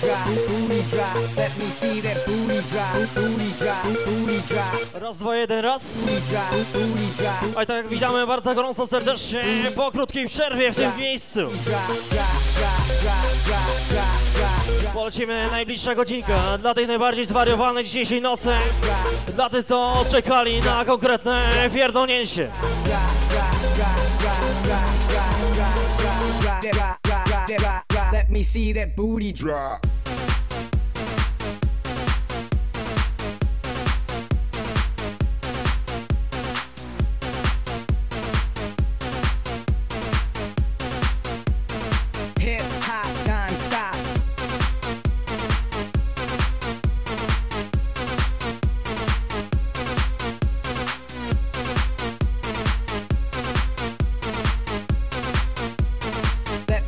drop, booty drop. Let me see that booty drop, booty drop, booty drop. Raz, dwa, jeden, raz. Oj tak, witamy bardzo gorąco serdecznie po krótkiej przerwie w tym miejscu. Polecimy najbliższa godzinka dla tych najbardziej zwariowanych dzisiejszej nocy, dla tych, co czekali na konkretne pierdolnięcie. Let me see that booty drop. Hip hop non-stop. Let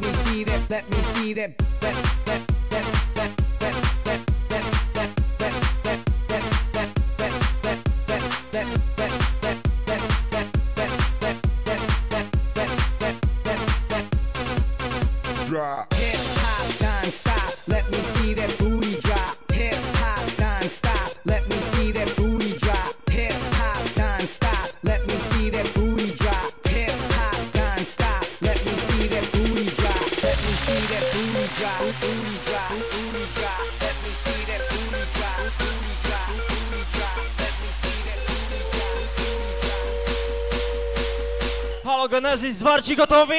me see that, let me see that, drop. Hip hop non-stop, let me see that booty drop. Hip hop non-stop, let me see that booty drop. Hip hop non-stop, let me see that booty drop. Hip hop non-stop, let me see that booty drop. Let me see that booty drop, booty drop, booty drop. Let me see that booty drop, booty drop, booty drop. Let me see that booty drop, booty drop. Halo Genesis, zwarci gotowi?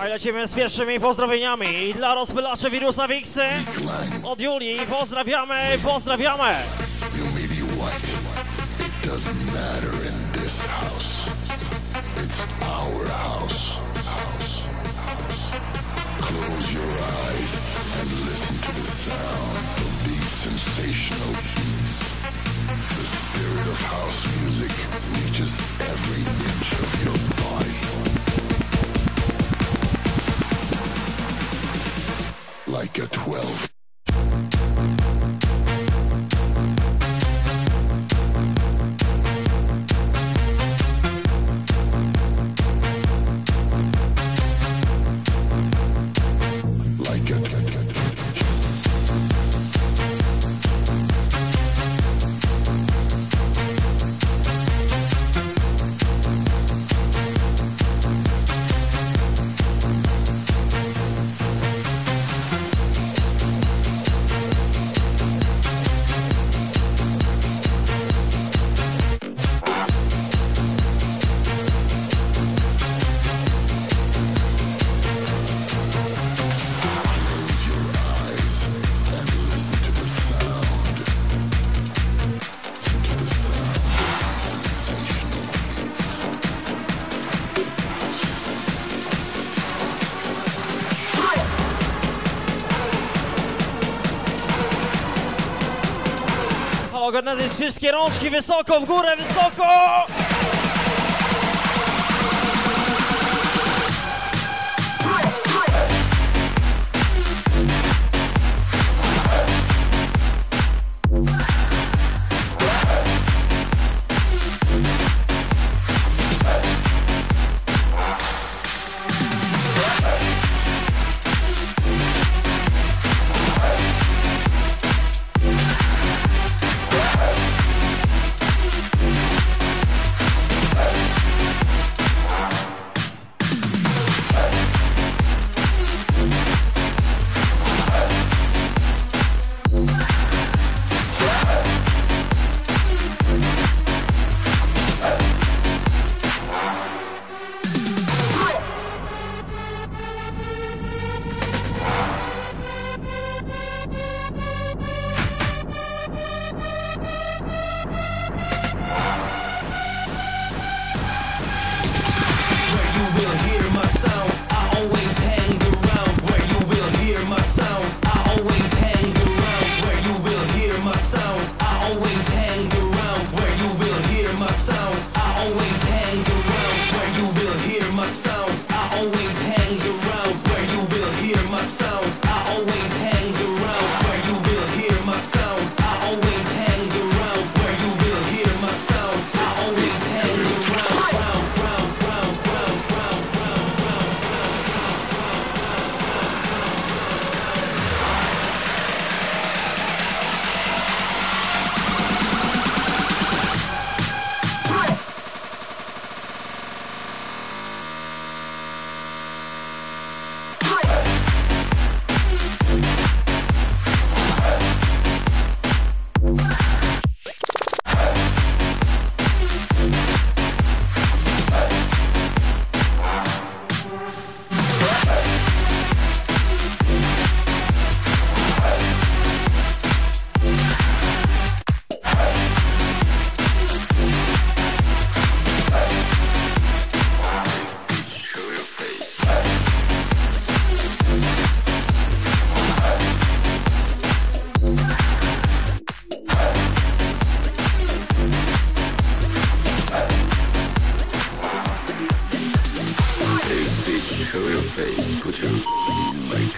A ja ciebie z pierwszymi pozdrowieniami dla rozpylaczy wirusa Wiksy od Julii. Pozdrawiamy, pozdrawiamy. You may be white. It doesn't matter in this house. It's our house. Close your eyes and listen to the sound of these sensational beats. The spirit of house music reaches every inch of your body. Like a 12. Genesis, wszystkie rączki wysoko, w górę, wysoko!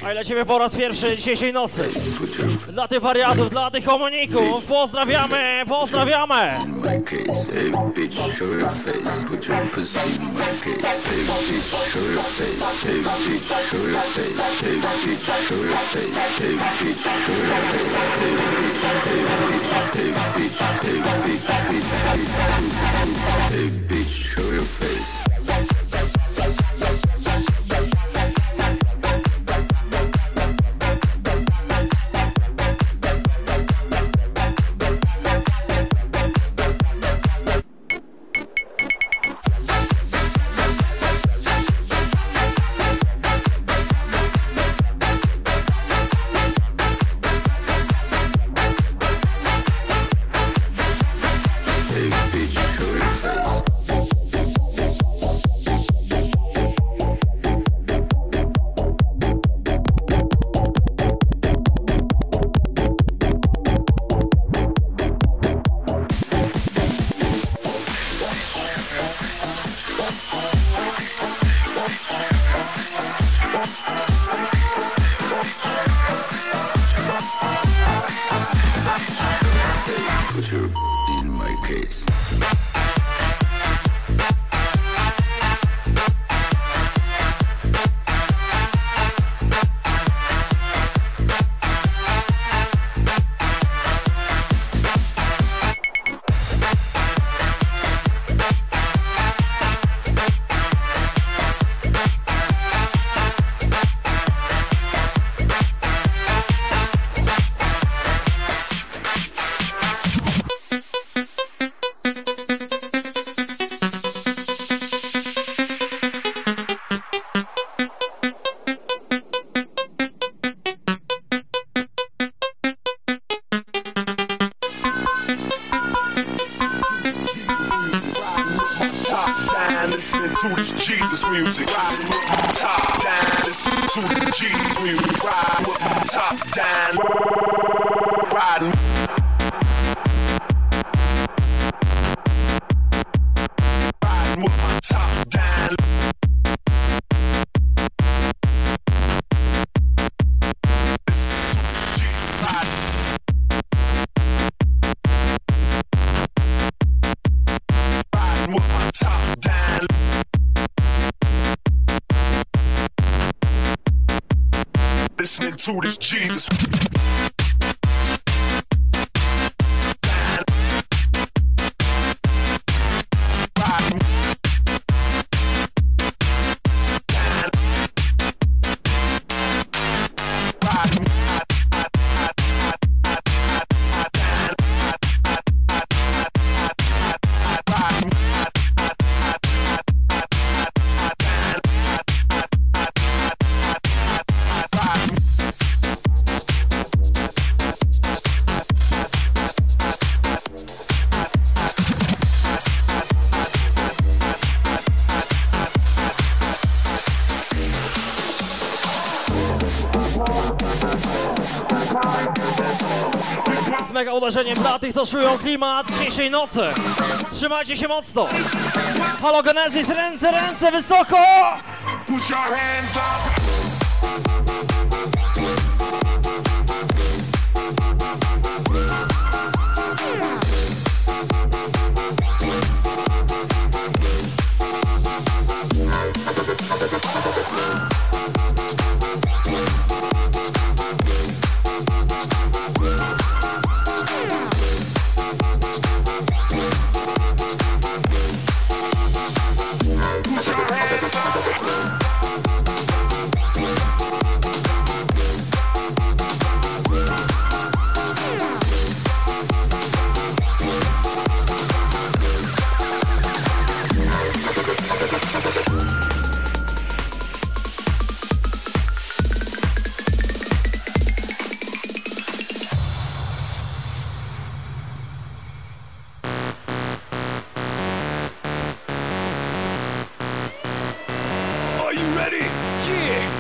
A lecimy po raz pierwszy dzisiejszej nocy. Dla tych wariatów, dla tych homoników. Pozdrawiamy, pozdrawiamy. Hey bitch, show your face. Put your in my case. To this Jesus. Mega uderzeniem dla tych, co czują klimat dzisiejszej nocy. Trzymajcie się mocno. Halo Genesis, ręce, ręce wysoko! Push your hands up.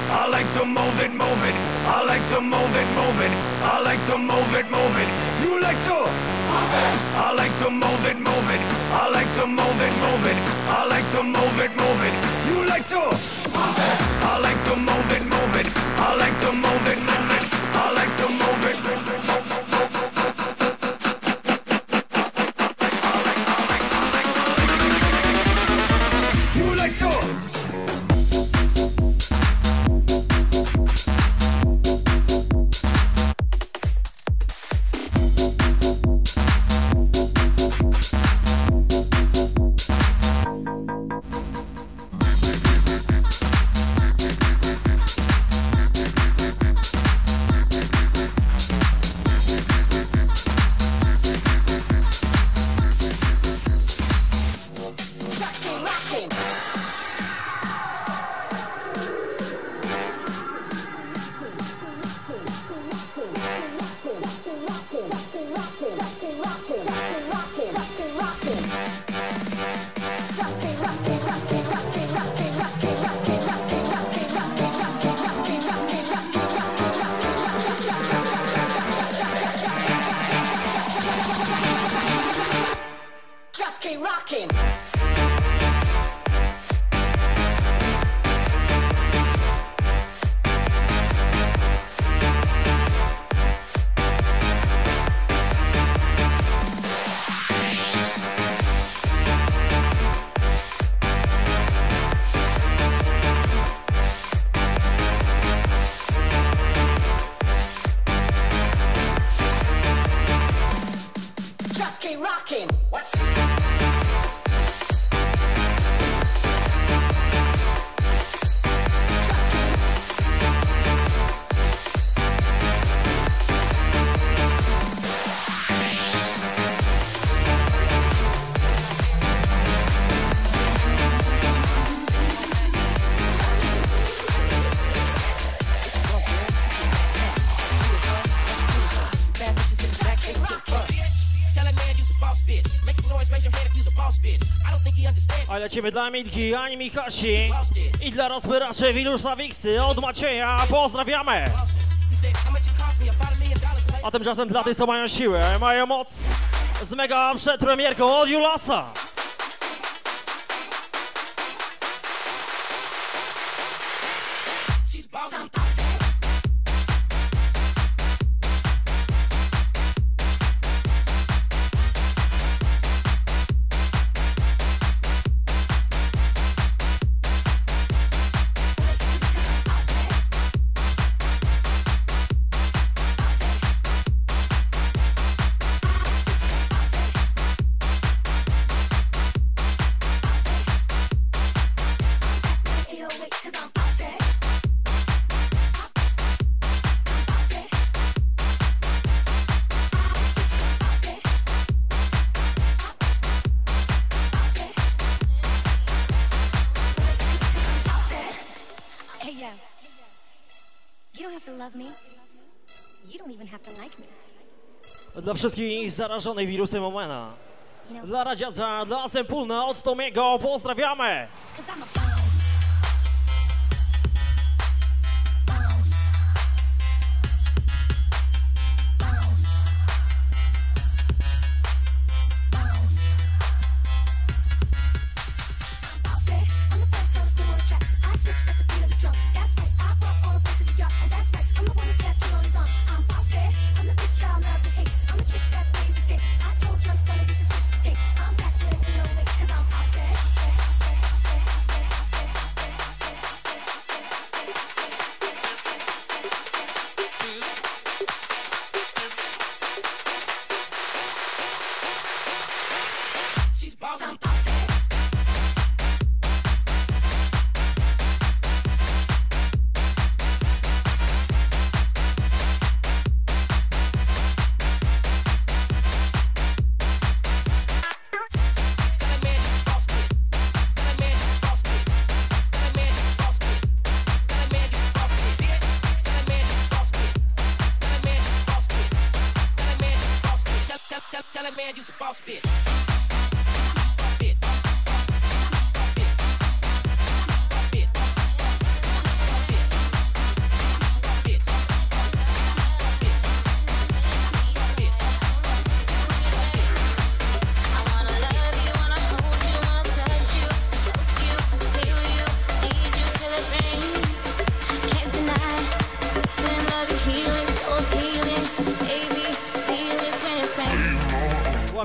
I like to move it, move it. I like to move it, move it. I like to move it, move it. You like to move it. I like to move it, move it. I like to move it, move it. I like to move it, move it. You like to move it. I like to move it, move it. I like to move it, move it. I like to move it, move it. You like to. Rockin'. Just keep rockin'. What? Ale lecimy dla Milki, Ani Mikasi I dla rozpyraczy Wiluszlawiksy od Macieja pozdrawiamy! A tymczasem dla tych, co mają siłę, mają moc z mega przedpremierką od Julasa! Dla wszystkich zarażonych wirusem Omena, dla Radziadza, dla Sempulna, od Tomiego pozdrawiamy!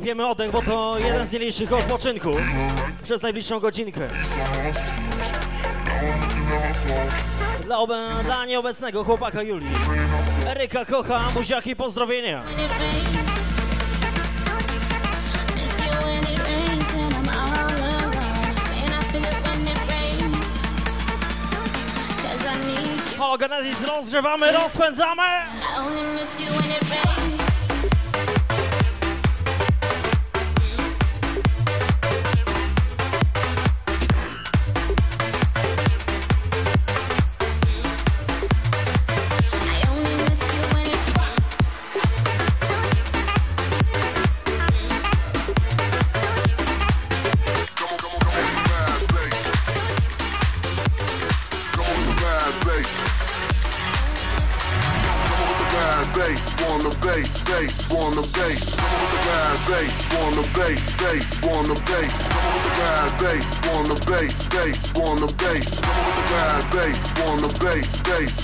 łapiemy oddech, bo to jeden z nielicznych odpoczynków przez najbliższą godzinkę. Dla nieobecnego chłopaka Julii. Eryka kocha, buziaki, pozdrowienia. Organizm rozgrzewamy, rozpędzamy! I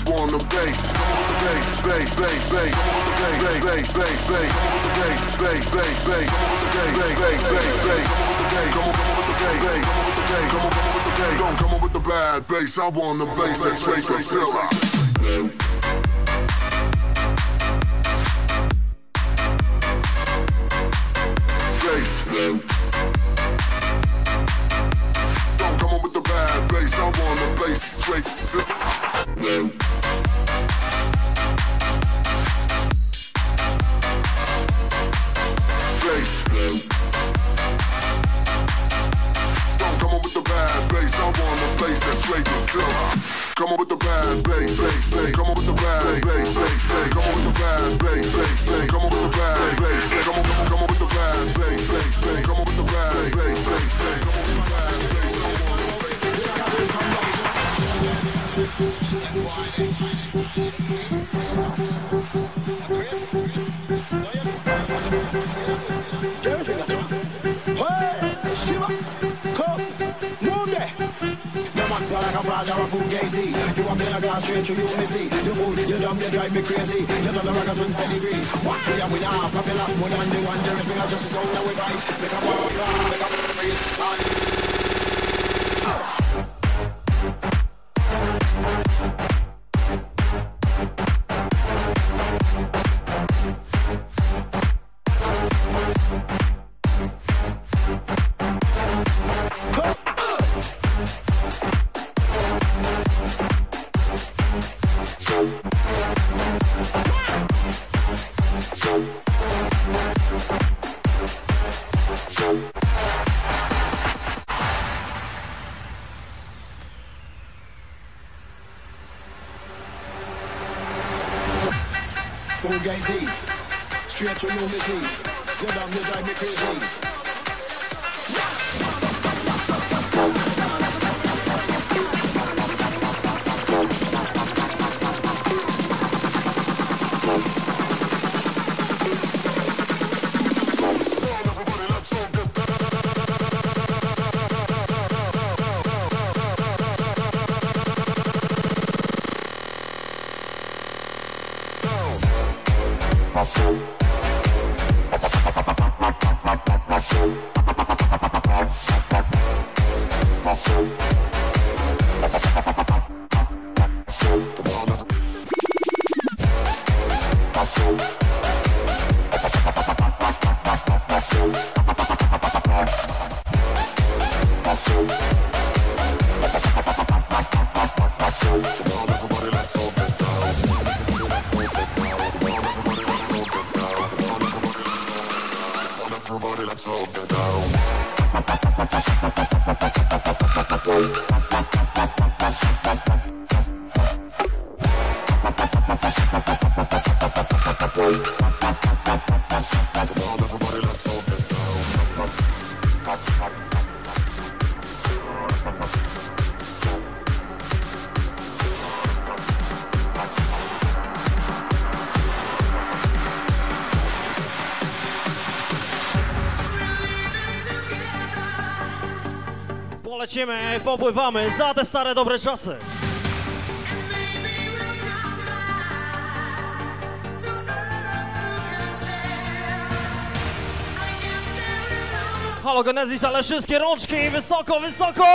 want the bass that's straight from Zilla. Lecimy, popływamy za te stare dobre czasy. halogenezis, ale wszystkie rączki wysoko, wysoko!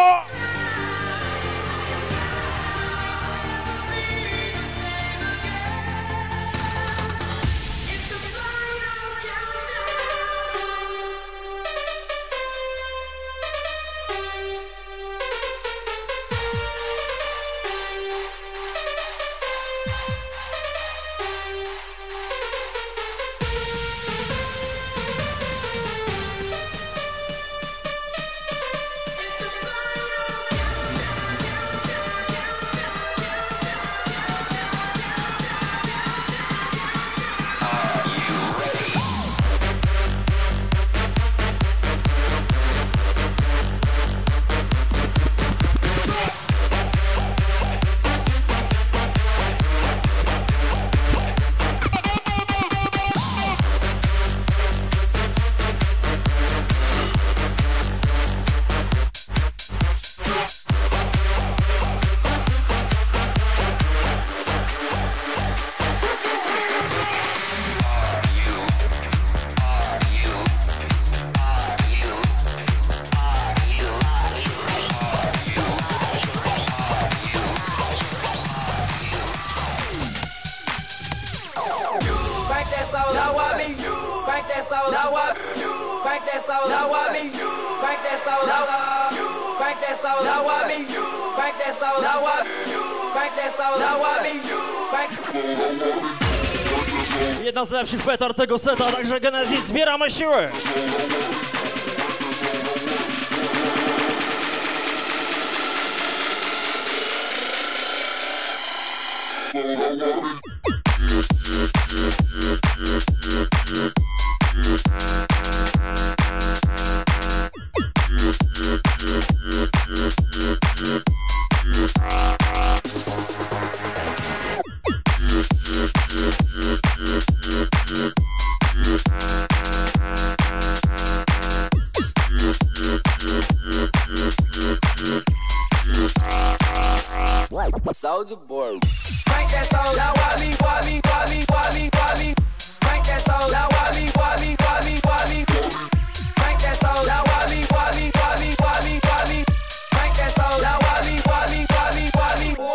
Jedna z lepszych petard tego seta, także Genesis, zbieramy siły! Soldier Boy. Crank that soul, now wally, wally, wally, wally, wally. Crank that soul, now wally, wally, wally, wally. Crank that soul, now wally, wally, wally, wally, wally. Crank that soul, now wally, wally, wally, wally,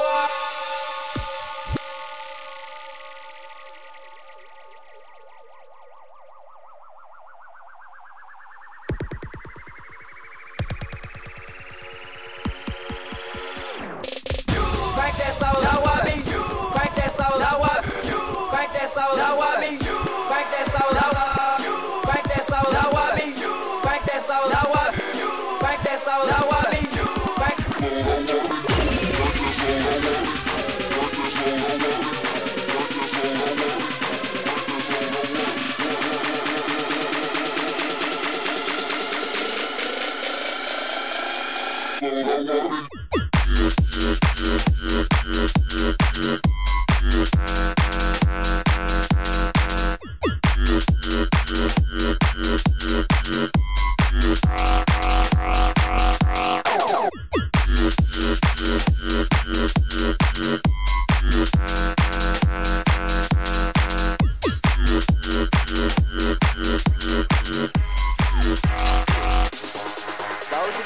Soldier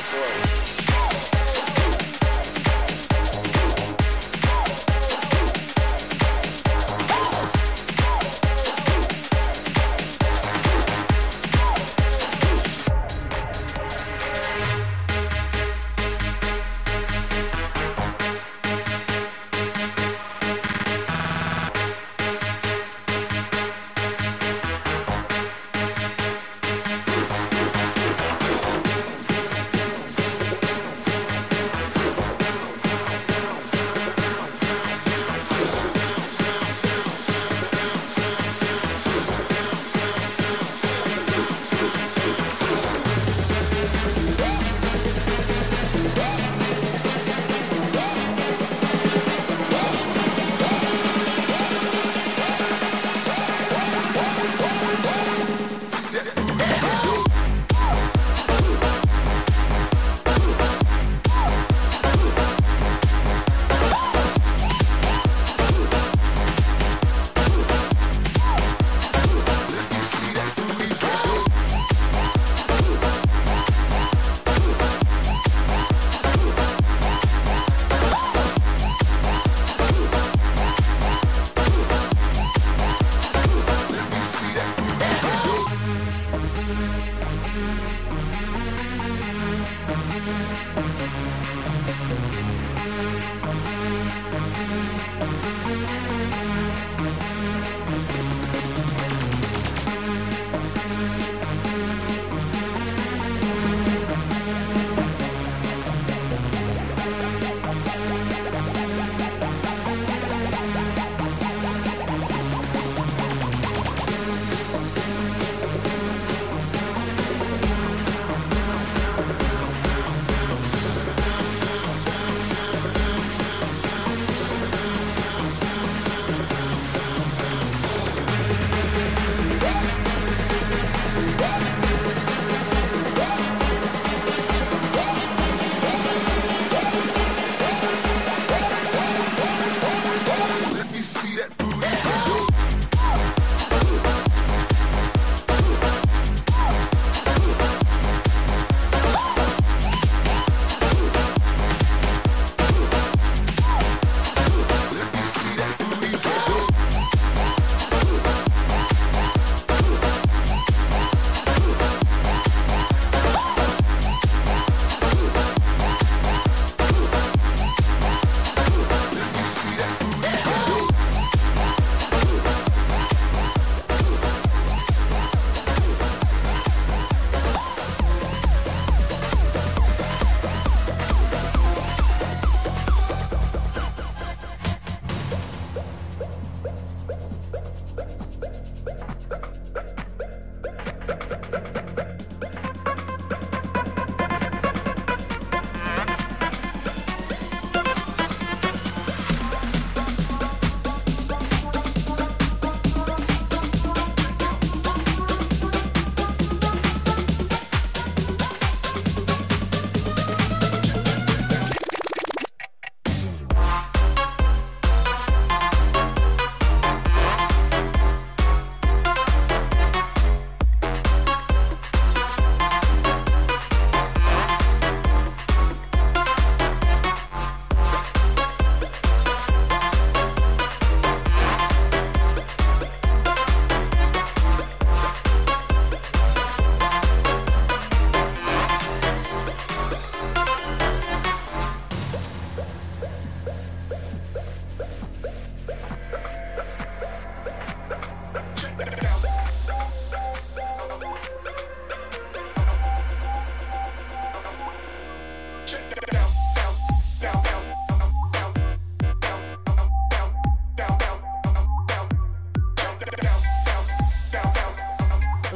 Boy.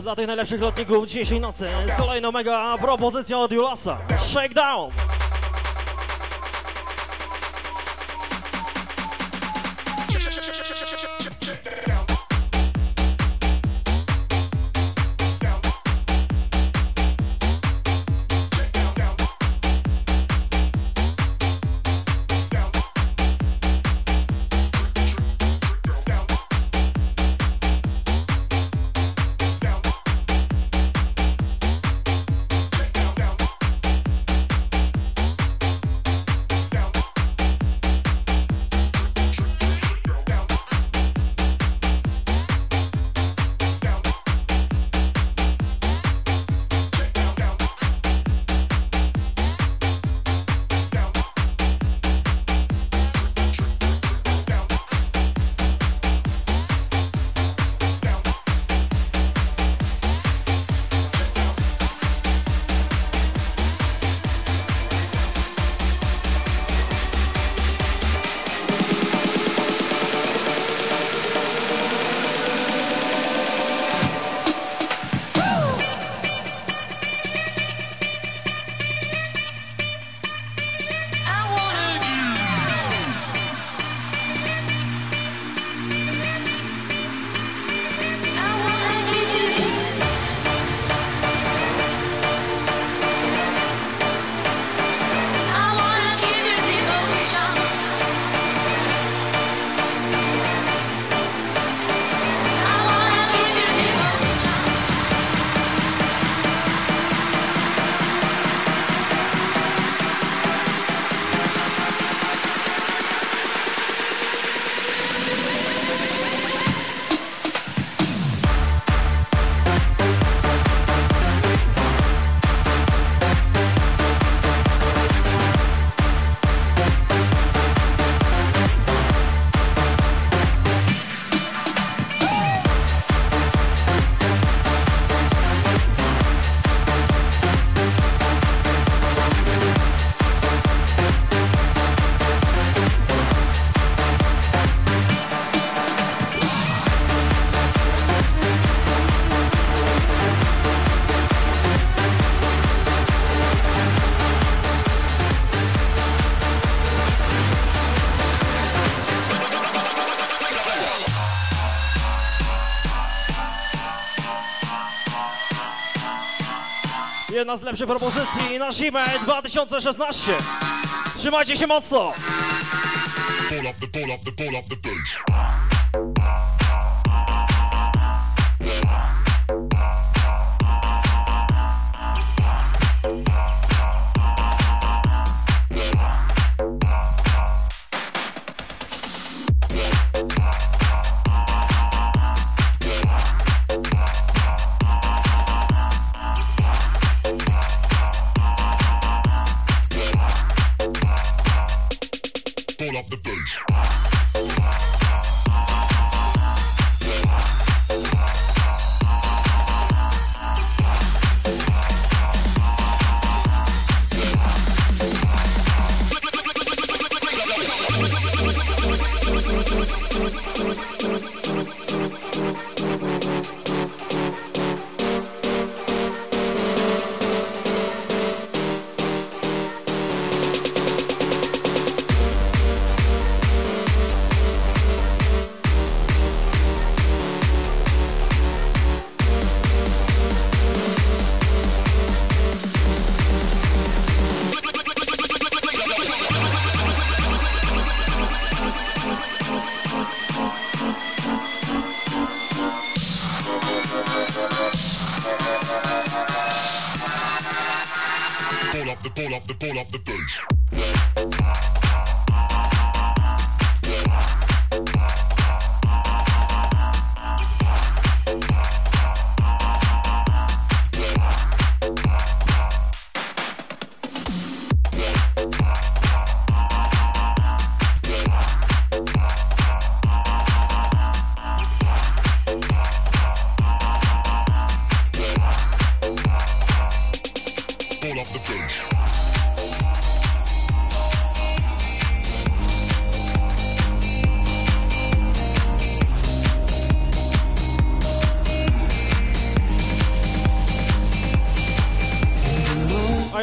Dla tych najlepszych lotników dzisiejszej nocy z kolejną mega propozycją od Julasa. Shakedown! Jedna z lepszych propozycji na zimę 2016. Trzymajcie się mocno!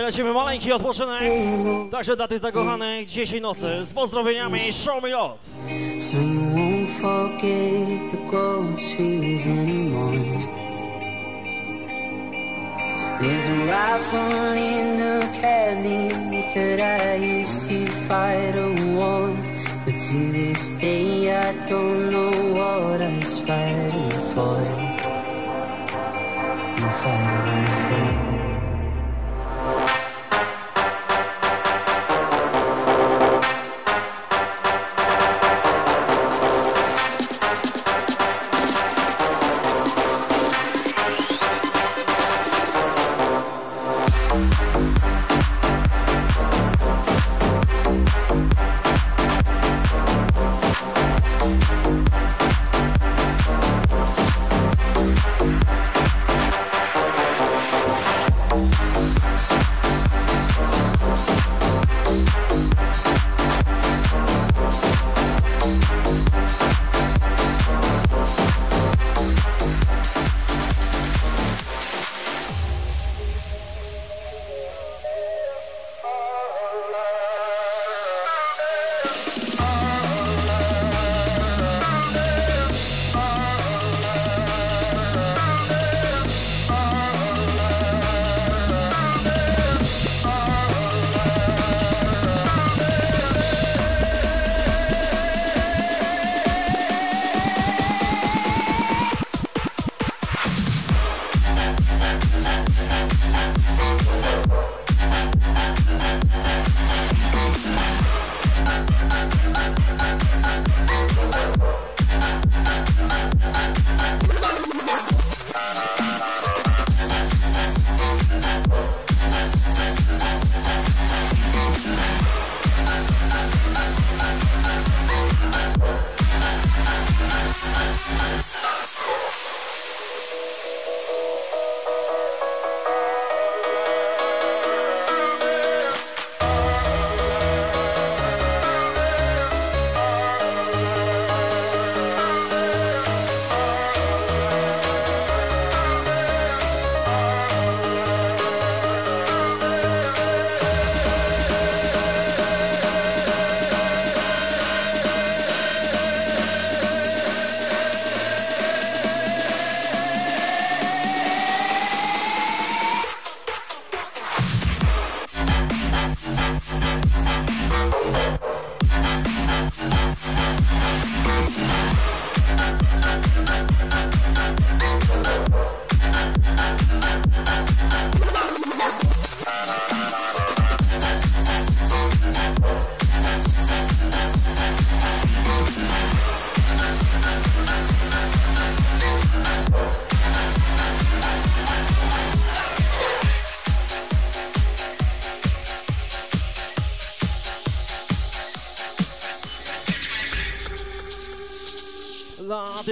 Lecimy maleńki odpoczynek, także dla tych zakochanych dzisiaj nocy z pozdrowieniami Show Me Love. So you won't forget the groceries anymore. There's a rifle in the cabinet that I used to fight a war, but to this day I don't know what I was fighting for. I'm fighting for.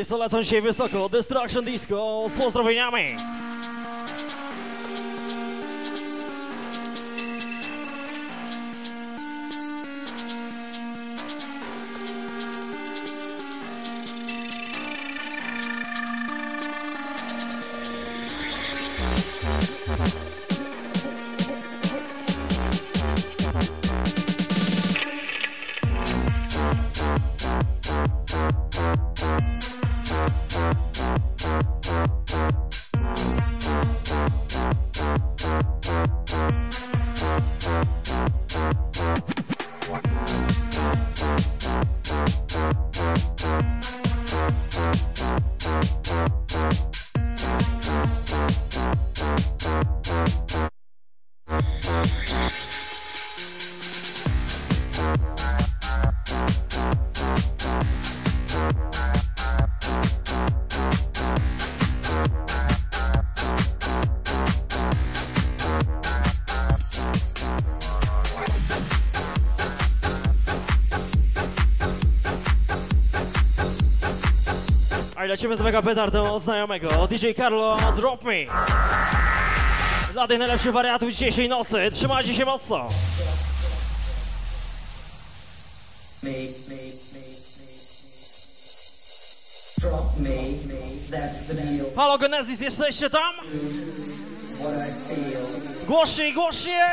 wszyscy, co lecą dzisiaj wysoko. Destruction Disco z pozdrowieniami. Lecimy z mega petardą od znajomego, DJ Carlo, Drop Me. Dla tych najlepszych wariatów dzisiejszej nocy, trzymajcie się mocno. Halo Genesis, jesteście tam? Głośniej, głośniej!